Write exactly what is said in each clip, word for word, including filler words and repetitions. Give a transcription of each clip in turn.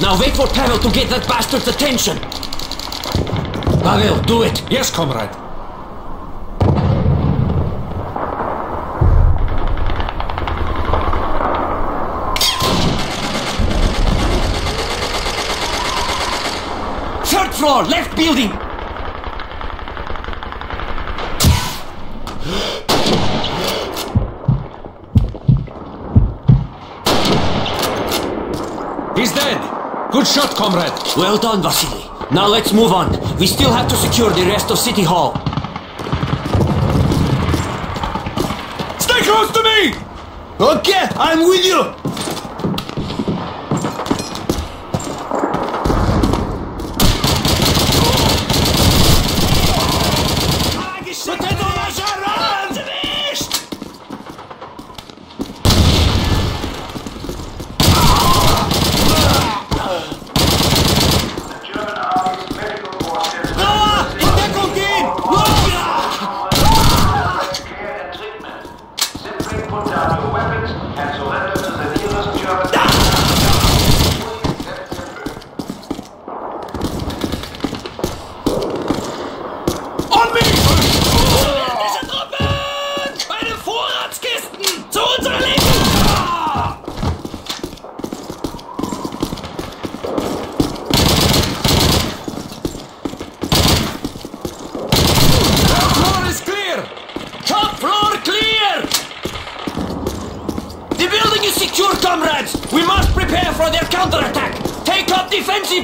Now wait for Pavel to get that bastard's attention! Pavel, do it! Yes, comrade! Third floor, left building! He's dead! Good shot, comrade! Well done, Vasily. Now let's move on. We still have to secure the rest of City Hall. Stay close to me! Okay, I'm with you!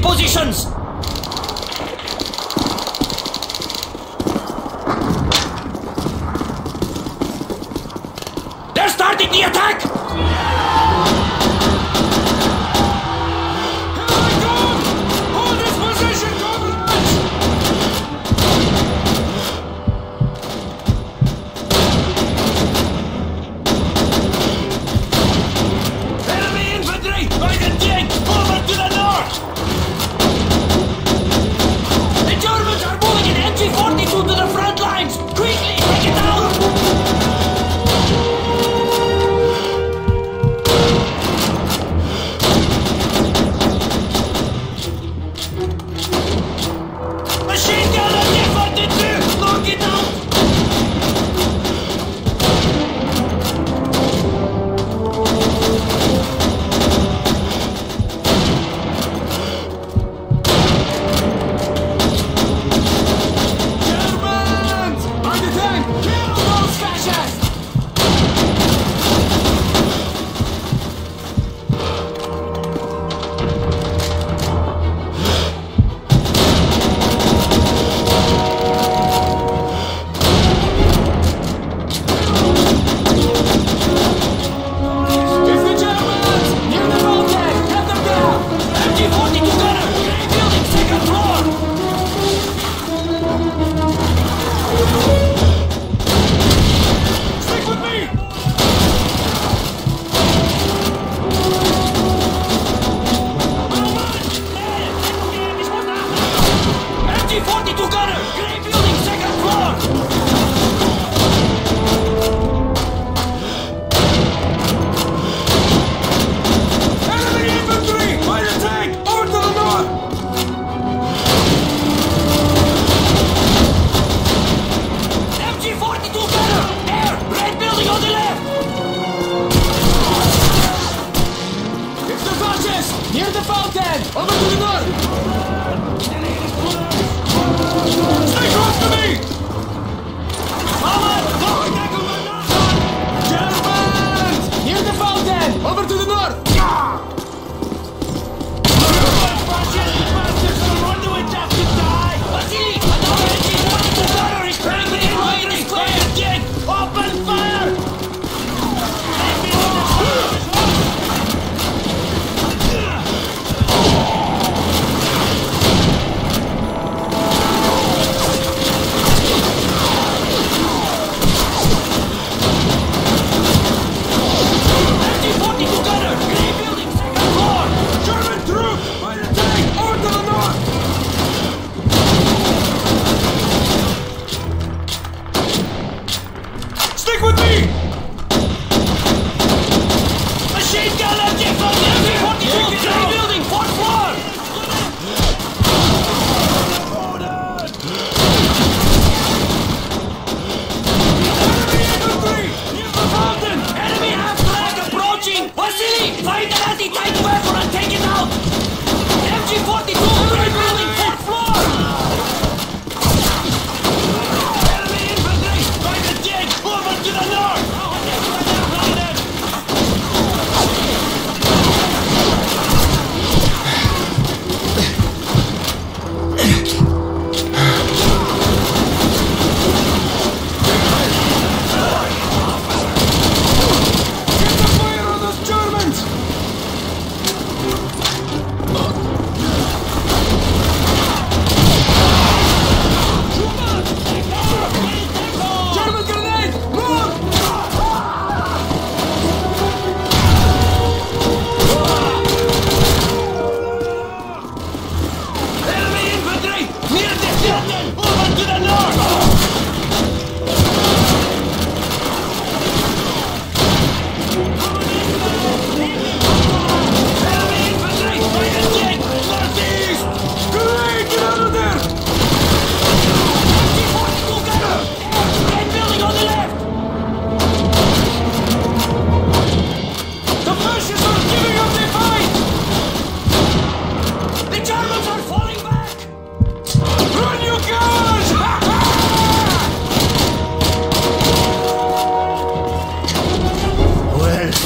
Positions! They're starting the attack! Enemy infantry by the tank! Over to the north!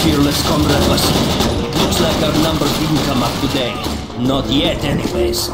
fearless comrade Vasily. Looks like our number didn't come up today. Not yet, anyways.